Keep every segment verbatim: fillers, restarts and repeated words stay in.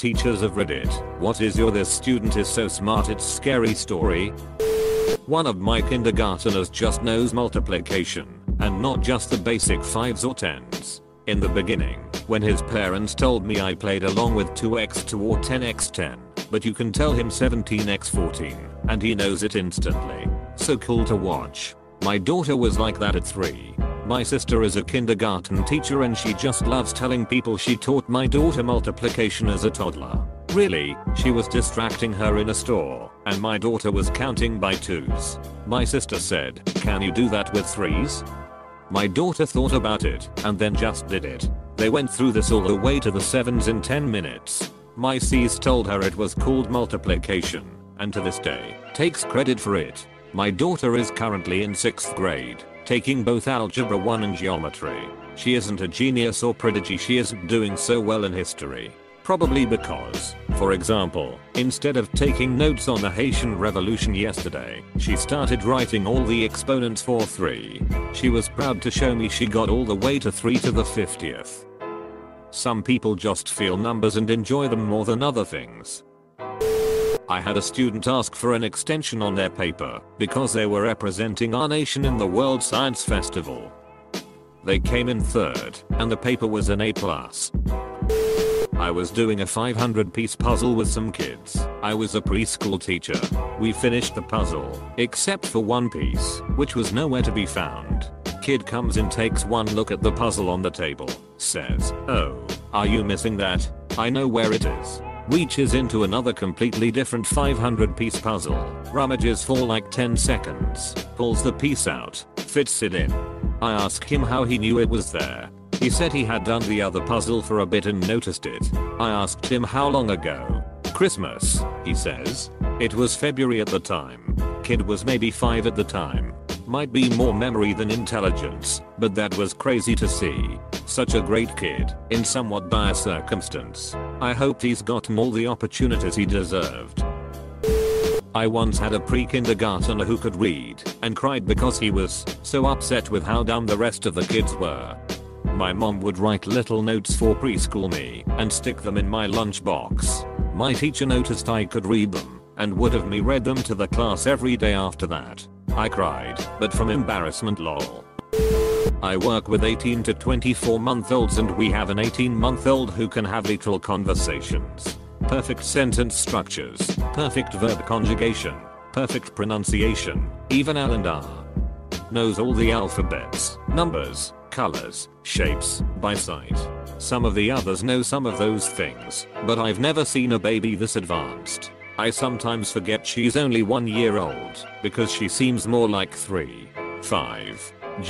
Teachers of Reddit, what is your this student is so smart it's scary story? One of my kindergarteners just knows multiplication, and not just the basic fives or tens. In the beginning, when his parents told me I played along with two by two or ten by ten, but you can tell him seventeen by fourteen, and he knows it instantly. So cool to watch. My daughter was like that at three. My sister is a kindergarten teacher and she just loves telling people she taught my daughter multiplication as a toddler. Really, she was distracting her in a store, and my daughter was counting by twos. My sister said, "Can you do that with threes?" My daughter thought about it, and then just did it. They went through this all the way to the sevens in ten minutes. My C's told her it was called multiplication, and to this day, takes credit for it. My daughter is currently in sixth grade. Taking both Algebra one and Geometry. She isn't a genius or prodigy, she isn't doing so well in history. Probably because, for example, instead of taking notes on the Haitian Revolution yesterday, she started writing all the exponents for three. She was proud to show me she got all the way to three to the fiftieth. Some people just feel numbers and enjoy them more than other things. I had a student ask for an extension on their paper because they were representing our nation in the World Science Festival. They came in third, and the paper was an A plus. I was doing a five hundred piece puzzle with some kids. I was a preschool teacher. We finished the puzzle, except for one piece, which was nowhere to be found. Kid comes in, takes one look at the puzzle on the table, says, "Oh, are you missing that? I know where it is." Reaches into another completely different five hundred piece puzzle, rummages for like ten seconds, pulls the piece out, fits it in. I ask him how he knew it was there. He said he had done the other puzzle for a bit and noticed it. I asked him how long ago. "Christmas," he says. It was February at the time. Kid was maybe five at the time. Might be more memory than intelligence, but that was crazy to see. Such a great kid, in somewhat biased circumstance. I hope he's gotten all the opportunities he deserved. I once had a pre-kindergartner who could read, and cried because he was so upset with how dumb the rest of the kids were. My mom would write little notes for preschool me, and stick them in my lunchbox. My teacher noticed I could read them, and would have me read them to the class every day after that. I cried, but from embarrassment lol. I work with eighteen to twenty-four month olds and we have an eighteen month old who can have literal conversations. Perfect sentence structures, perfect verb conjugation, perfect pronunciation, even L and R. Knows all the alphabets, numbers, colors, shapes, by sight. Some of the others know some of those things, but I've never seen a baby this advanced. I sometimes forget she's only one year old, because she seems more like three, five.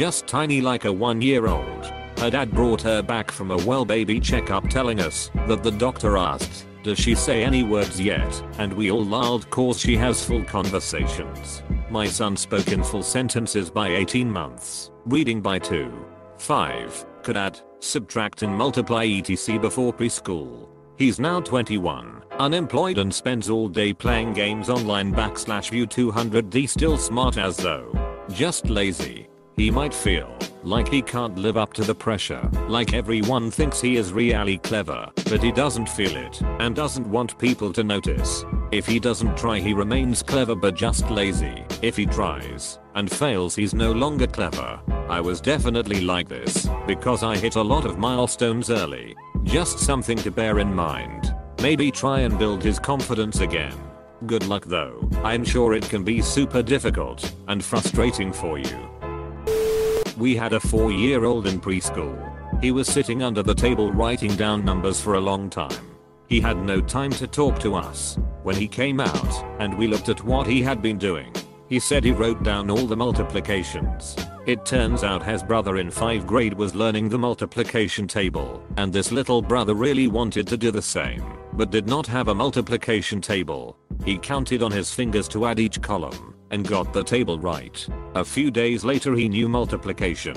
Just tiny like a one year old. Her dad brought her back from a well baby checkup telling us that the doctor asked, "Does she say any words yet?" And we all lulled cause she has full conversations. My son spoke in full sentences by eighteen months, reading by two, five, could add, subtract and multiply et cetera before preschool. He's now twenty-one, unemployed and spends all day playing games online backslash U two hundred D still smart as though. Just lazy. He might feel like he can't live up to the pressure, like everyone thinks he is really clever, but he doesn't feel it, and doesn't want people to notice. If he doesn't try he remains clever but just lazy. If he tries, and fails he's no longer clever. I was definitely like this, because I hit a lot of milestones early. Just something to bear in mind. Maybe try and build his confidence again. Good luck though, I'm sure it can be super difficult, and frustrating for you. We had a four year old in preschool. He was sitting under the table writing down numbers for a long time. He had no time to talk to us. When he came out, and we looked at what he had been doing, he said he wrote down all the multiplications. It turns out his brother in fifth grade was learning the multiplication table, and this little brother really wanted to do the same, but did not have a multiplication table. He counted on his fingers to add each column, and got the table right. A few days later he knew multiplication.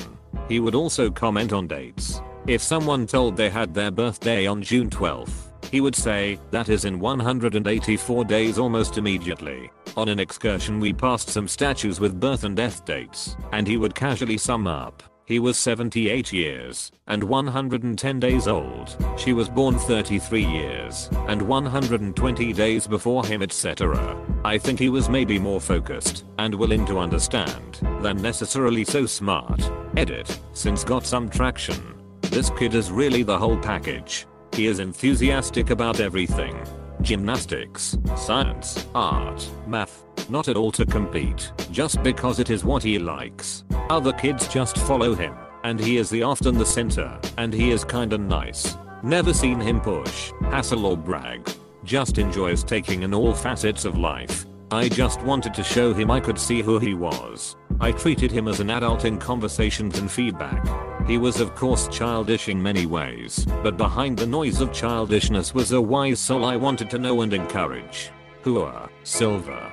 He would also comment on dates. If someone told they had their birthday on June twelfth, he would say, "That is in one hundred eighty-four days almost immediately." On an excursion we passed some statues with birth and death dates, and he would casually sum up, He was seventy-eight years and one hundred ten days old. She was born thirty-three years and one hundred twenty days before him, et cetera. I think he was maybe more focused and willing to understand than necessarily so smart. Edit. Since got some traction. This kid is really the whole package. He is enthusiastic about everything. Gymnastics, science, art, math, not at all to compete, just because it is what he likes. Other kids just follow him, and he is the often the center, and he is kinda nice. Never seen him push, hassle or brag. Just enjoys taking in all facets of life. I just wanted to show him I could see who he was. I treated him as an adult in conversations and feedback. He was of course childish in many ways, but behind the noise of childishness was a wise soul I wanted to know and encourage. Hua, Silver.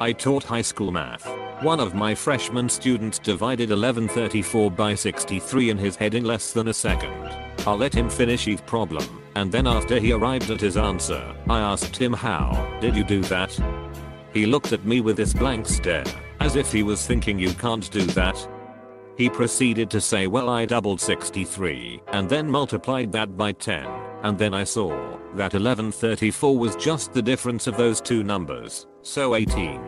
I taught high school math. One of my freshman students divided eleven thirty-four by sixty-three in his head in less than a second. I let him finish each problem, and then after he arrived at his answer, I asked him, "How did you do that?" He looked at me with this blank stare, as if he was thinking, "You can't do that." He proceeded to say, "Well, I doubled sixty-three and then multiplied that by ten, and then I saw that eleven thirty-four was just the difference of those two numbers, so eighteen.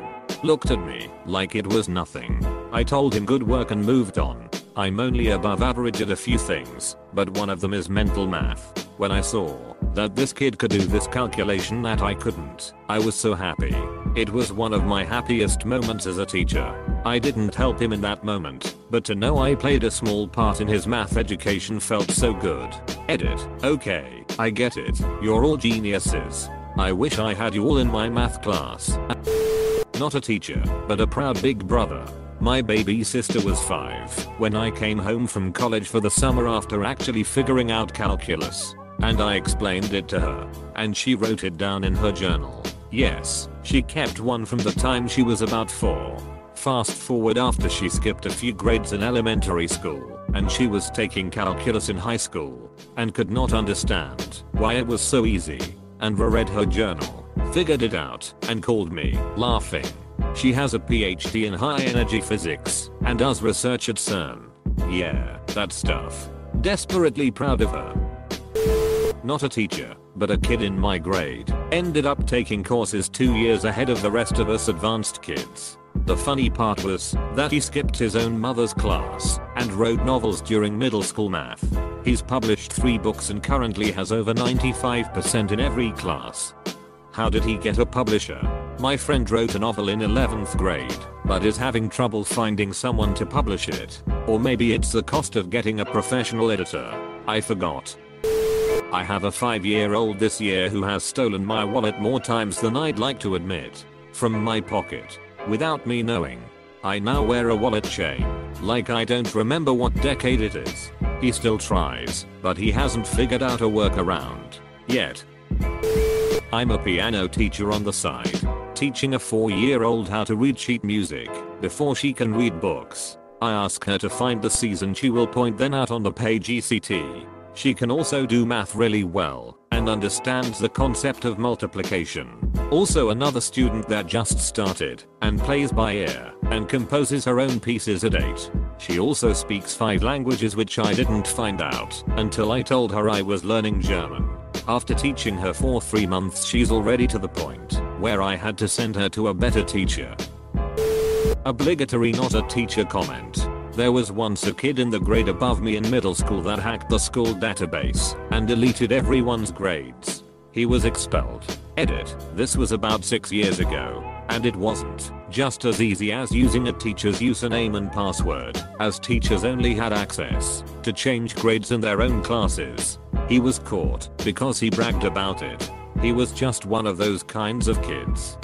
Looked at me like it was nothing. I told him good work and moved on. I'm only above average at a few things, but one of them is mental math. When I saw that this kid could do this calculation that I couldn't, I was so happy. It was one of my happiest moments as a teacher. I didn't help him in that moment, but to know I played a small part in his math education felt so good." Edit. Okay, I get it. You're all geniuses. I wish I had you all in my math class. Not a teacher, but a proud big brother. My baby sister was five when I came home from college for the summer after actually figuring out calculus. And I explained it to her, and she wrote it down in her journal. Yes, she kept one from the time she was about four. Fast forward after she skipped a few grades in elementary school, and she was taking calculus in high school, and could not understand why it was so easy, and reread her journal, figured it out, and called me, laughing. She has a PhD in high energy physics, and does research at CERN. Yeah, that stuff. Desperately proud of her. Not a teacher, but a kid in my grade. Ended up taking courses two years ahead of the rest of us advanced kids. The funny part was that he skipped his own mother's class and wrote novels during middle school math. He's published three books and currently has over ninety-five percent in every class. How did he get a publisher? My friend wrote a novel in eleventh grade, but is having trouble finding someone to publish it. Or maybe it's the cost of getting a professional editor. I forgot. I have a five-year-old this year who has stolen my wallet more times than I'd like to admit. From my pocket. Without me knowing. I now wear a wallet chain. Like I don't remember what decade it is. He still tries, but he hasn't figured out a workaround. Yet. I'm a piano teacher on the side, teaching a four-year-old how to read sheet music before she can read books. I ask her to find the season she will point then out on the page E C T. She can also do math really well and understands the concept of multiplication. Also another student that just started and plays by ear and composes her own pieces at eight. She also speaks five languages, which I didn't find out until I told her I was learning German. After teaching her for three months, she's already to the point where I had to send her to a better teacher. Obligatory not a teacher comment. There was once a kid in the grade above me in middle school that hacked the school database and deleted everyone's grades. He was expelled. Edit. This was about six years ago, and it wasn't just as easy as using a teacher's username and password, as teachers only had access to change grades in their own classes. He was caught because he bragged about it. He was just one of those kinds of kids.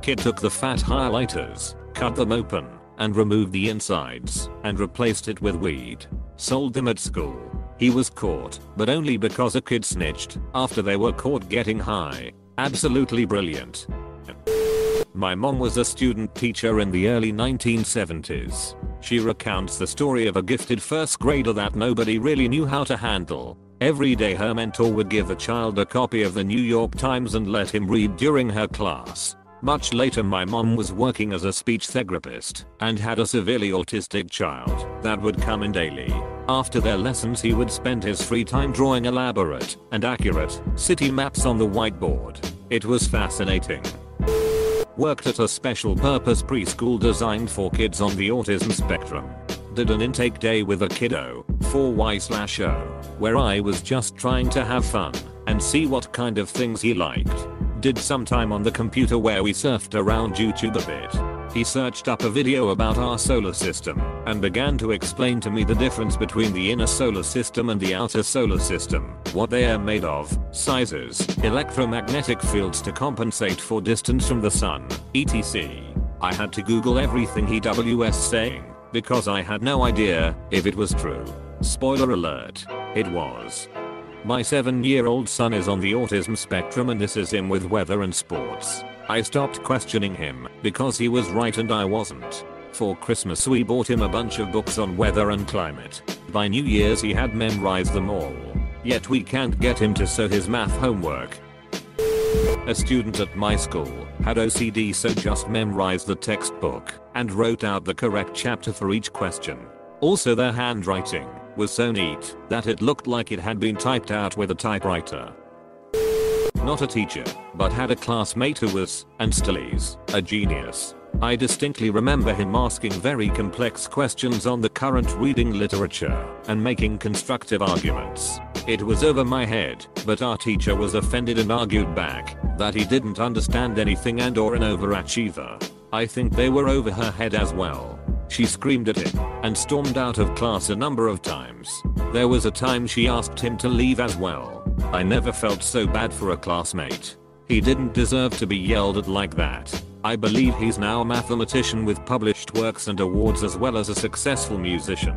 Kid took the fat highlighters, cut them open, and removed the insides, and replaced it with weed. Sold them at school. He was caught, but only because a kid snitched after they were caught getting high. Absolutely brilliant. My mom was a student teacher in the early nineteen seventies. She recounts the story of a gifted first grader that nobody really knew how to handle. Every day her mentor would give the child a copy of the New York Times and let him read during her class. Much later my mom was working as a speech therapist and had a severely autistic child that would come in daily. After their lessons he would spend his free time drawing elaborate and accurate city maps on the whiteboard. It was fascinating. Worked at a special purpose preschool designed for kids on the autism spectrum. Did an intake day with a kiddo, four Y O, where I was just trying to have fun and see what kind of things he liked. Did some time on the computer where we surfed around YouTube a bit. He searched up a video about our solar system and began to explain to me the difference between the inner solar system and the outer solar system, what they are made of, sizes, electromagnetic fields to compensate for distance from the sun, et cetera. I had to Google everything he was saying because I had no idea if it was true. Spoiler alert, it was. My seven-year-old son is on the autism spectrum and this is him with weather and sports. I stopped questioning him because he was right and I wasn't. For Christmas we bought him a bunch of books on weather and climate. By New Year's he had memorized them all. Yet we can't get him to sew his math homework. A student at my school had O C D, so just memorized the textbook and wrote out the correct chapter for each question. Also, their handwriting was so neat that it looked like it had been typed out with a typewriter. Not a teacher, but had a classmate who was, and still is, a genius. I distinctly remember him asking very complex questions on the current reading literature and making constructive arguments. It was over my head, but our teacher was offended and argued back that he didn't understand anything and or an overachiever. I think they were over her head as well. She screamed at him and stormed out of class a number of times. There was a time she asked him to leave as well. I never felt so bad for a classmate. He didn't deserve to be yelled at like that. I believe he's now a mathematician with published works and awards as well as a successful musician.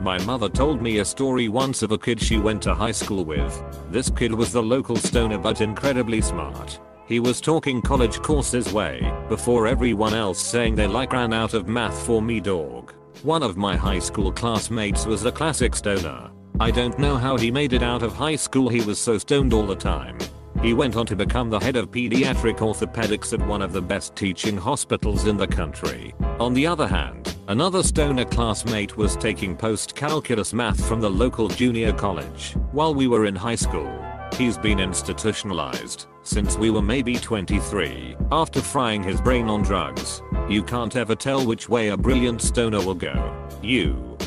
My mother told me a story once of a kid she went to high school with. This kid was the local stoner but incredibly smart. He was talking college courses way before everyone else, saying they like ran out of math for me dog. One of my high school classmates was a classic stoner. I don't know how he made it out of high school, he was so stoned all the time. He went on to become the head of pediatric orthopedics at one of the best teaching hospitals in the country. On the other hand, another stoner classmate was taking post-calculus math from the local junior college while we were in high school. He's been institutionalized since we were maybe twenty-three after frying his brain on drugs. You can't ever tell which way a brilliant stoner will go. You.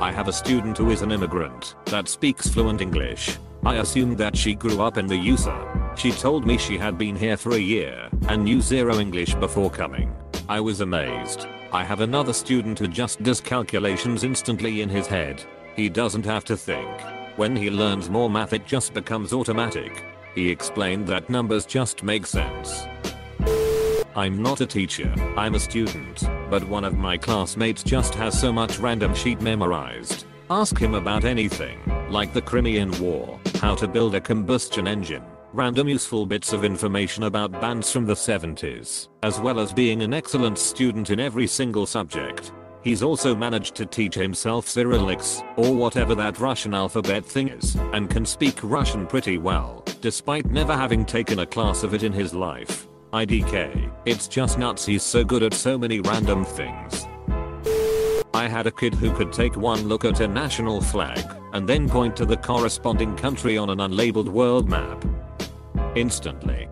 I have a student who is an immigrant that speaks fluent English. I assumed that she grew up in the U S A. She told me she had been here for a year and knew zero English before coming. I was amazed. I have another student who just does calculations instantly in his head. He doesn't have to think. When he learns more math it just becomes automatic. He explained that numbers just make sense. I'm not a teacher, I'm a student, but one of my classmates just has so much random shit memorized. Ask him about anything, like the Crimean War, how to build a combustion engine, random useful bits of information about bands from the seventies, as well as being an excellent student in every single subject. He's also managed to teach himself Cyrillics, or whatever that Russian alphabet thing is, and can speak Russian pretty well, despite never having taken a class of it in his life. I D K, it's just nuts, he's so good at so many random things. I had a kid who could take one look at a national flag and then point to the corresponding country on an unlabeled world map instantly.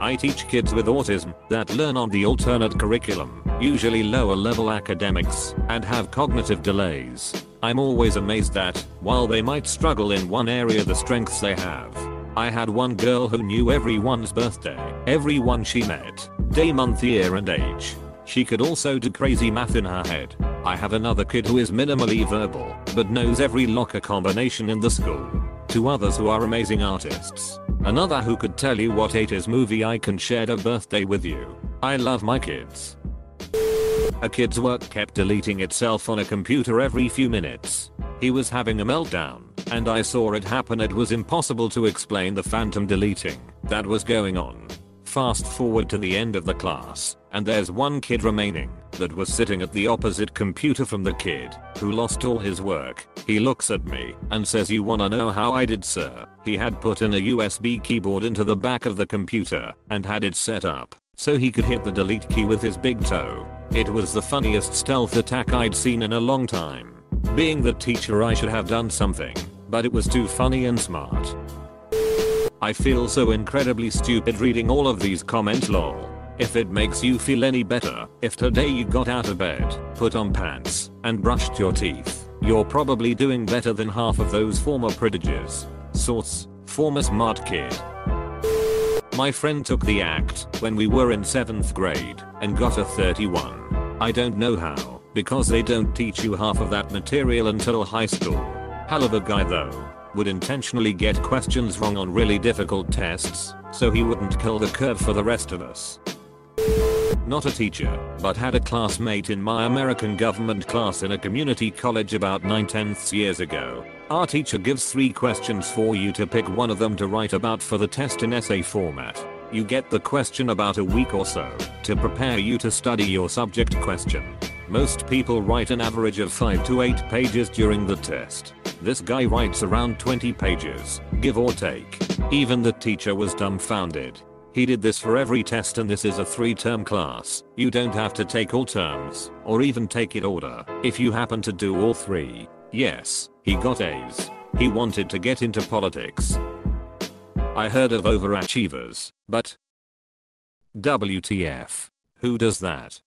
I teach kids with autism that learn on the alternate curriculum, usually lower level academics, and have cognitive delays. I'm always amazed that, while they might struggle in one area, the strengths they have. I had one girl who knew everyone's birthday, everyone she met, day, month, year and age. She could also do crazy math in her head. I have another kid who is minimally verbal, but knows every locker combination in the school. Two others who are amazing artists. Another who could tell you what eighties movie icon shared a birthday with you. I love my kids. A kid's work kept deleting itself on a computer every few minutes. He was having a meltdown, and I saw it happen. It was impossible to explain the phantom deleting that was going on. Fast forward to the end of the class, and there's one kid remaining that was sitting at the opposite computer from the kid who lost all his work. He looks at me and says, "You wanna know how I did, sir?" He had put in a U S B keyboard into the back of the computer and had it set up so he could hit the delete key with his big toe. It was the funniest stealth attack I'd seen in a long time. Being the teacher, I should have done something, but it was too funny and smart. I feel so incredibly stupid reading all of these comments, lol. If it makes you feel any better, if today you got out of bed, put on pants, and brushed your teeth, you're probably doing better than half of those former prodigies. Source: former smart kid. My friend took the act when we were in seventh grade and got a thirty-one. I don't know how, because they don't teach you half of that material until high school. Hell of a guy though. Would intentionally get questions wrong on really difficult tests so he wouldn't kill the curve for the rest of us. Not a teacher, but had a classmate in my American government class in a community college about nine tenths years ago. Our teacher gives three questions for you to pick one of them to write about for the test in essay format. You get the question about a week or so to prepare you to study your subject question. Most people write an average of five to eight pages during the test. This guy writes around twenty pages, give or take. Even the teacher was dumbfounded. He did this for every test, and this is a three-term class. You don't have to take all terms, or even take it order, if you happen to do all three. Yes, he got A's. He wanted to get into politics. I heard of overachievers, but W T F? Who does that?